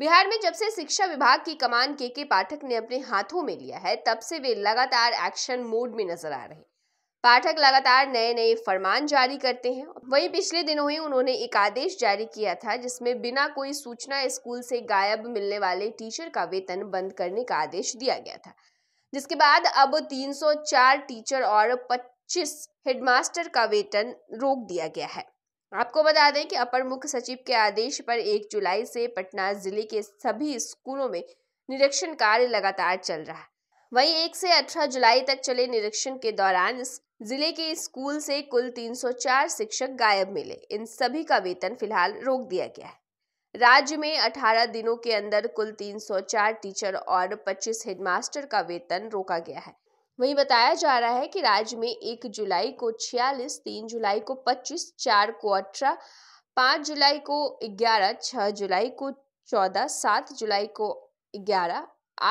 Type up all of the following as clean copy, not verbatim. बिहार में जब से शिक्षा विभाग की कमान के पाठक ने अपने हाथों में लिया है, तब से वे लगातार एक्शन मोड में नजर आ रहे हैं। पाठक लगातार नए नए फरमान जारी करते हैं। वहीं पिछले दिनों ही उन्होंने एक आदेश जारी किया था जिसमें बिना कोई सूचना स्कूल से गायब मिलने वाले टीचर का वेतन बंद करने का आदेश दिया गया था, जिसके बाद अब 304 टीचर और 25 हेडमास्टर का वेतन रोक दिया गया है। आपको बता दें कि अपर मुख्य सचिव के आदेश पर 1 जुलाई से पटना जिले के सभी स्कूलों में निरीक्षण कार्य लगातार चल रहा है। वहीं 1 से 18 जुलाई तक चले निरीक्षण के दौरान जिले के स्कूल से कुल 304 शिक्षक गायब मिले। इन सभी का वेतन फिलहाल रोक दिया गया है। राज्य में 18 दिनों के अंदर कुल 304 टीचर और 25 हेडमास्टर का वेतन रोका गया है। वहीं बताया जा रहा है कि राज्य में 1 जुलाई को 46, 3 जुलाई को 25, 4 को 18, 5 जुलाई को 11, 6 जुलाई को 14, 7 जुलाई को 11,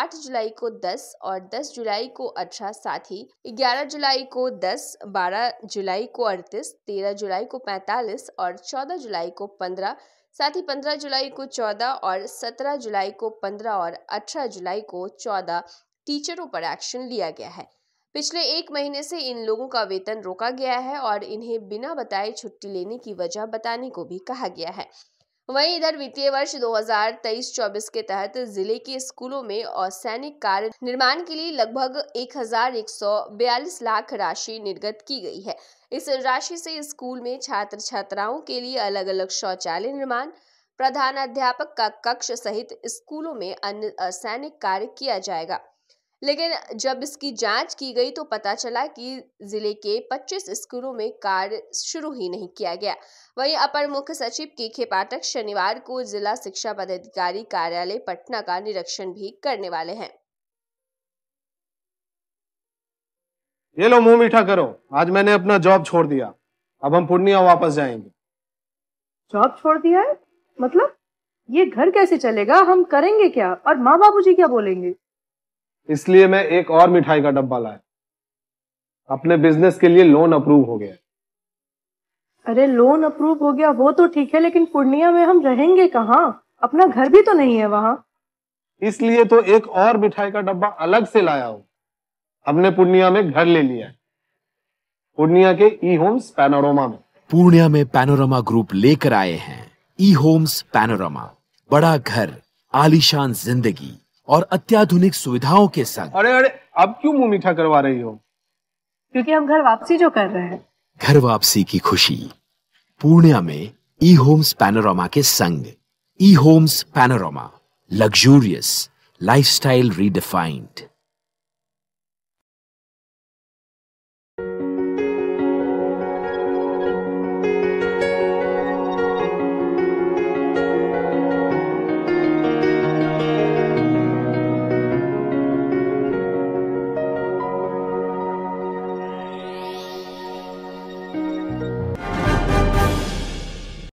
8 जुलाई को 10 और 10 जुलाई को 18, साथ ही 11 जुलाई को 10, 12 जुलाई को 38, 13 जुलाई को 45 और 14 जुलाई को 15, साथ ही 15 जुलाई को 14 और 17 जुलाई को 15 और 18 जुलाई को 14 टीचरों पर एक्शन लिया गया है। पिछले 1 महीने से इन लोगों का वेतन रोका गया है और इन्हें बिना बताए छुट्टी लेने की वजह बताने को भी कहा गया है। वहीं इधर वित्तीय वर्ष 2023-24 के तहत जिले के स्कूलों में औसैनिक कार्य निर्माण के लिए लगभग 1,142 लाख राशि निर्गत की गई है। इस राशि से स्कूल में छात्र छात्राओं के लिए अलग अलग शौचालय निर्माण, प्रधानाध्यापक का कक्ष सहित स्कूलों में अन्य औसैनिक कार्य किया जाएगा। लेकिन जब इसकी जांच की गई तो पता चला कि जिले के 25 स्कूलों में कार्य शुरू ही नहीं किया गया। वहीं अपर मुख्य सचिव के पाठक शनिवार को जिला शिक्षा पदाधिकारी कार्यालय पटना का निरीक्षण भी करने वाले हैं। ये लो मुंह मीठा करो, आज मैंने अपना जॉब छोड़ दिया, अब हम पूर्णिया वापस जाएंगे। जॉब छोड़ दिया है मतलब? ये घर कैसे चलेगा, हम करेंगे क्या और माँ बाबूजी क्या बोलेंगे? इसलिए मैं एक और मिठाई का डब्बा लाया, अपने बिजनेस के लिए लोन अप्रूव हो गया। अरे लोन अप्रूव हो गया वो तो ठीक है, लेकिन पूर्णिया में हम रहेंगे कहाँ? अपना घर भी तो नहीं है वहाँ। इसलिए तो एक और मिठाई का डब्बा अलग से लाया हूँ, हमने पूर्णिया में घर ले लिया है, पूर्णिया के ई होम्स पैनोरामा में। पूर्णिया में पैनोरामा ग्रुप लेकर आए हैं ई होम्स पैनोरामा, बड़ा घर, आलीशान जिंदगी और अत्याधुनिक सुविधाओं के साथ। अरे अरे अब क्यों मुंह मीठा करवा रही हो? क्योंकि हम घर वापसी जो कर रहे हैं। घर वापसी की खुशी पूर्णिया में ई होम्स पैनोरामा के संग। E homes panorama, luxurious lifestyle redefined.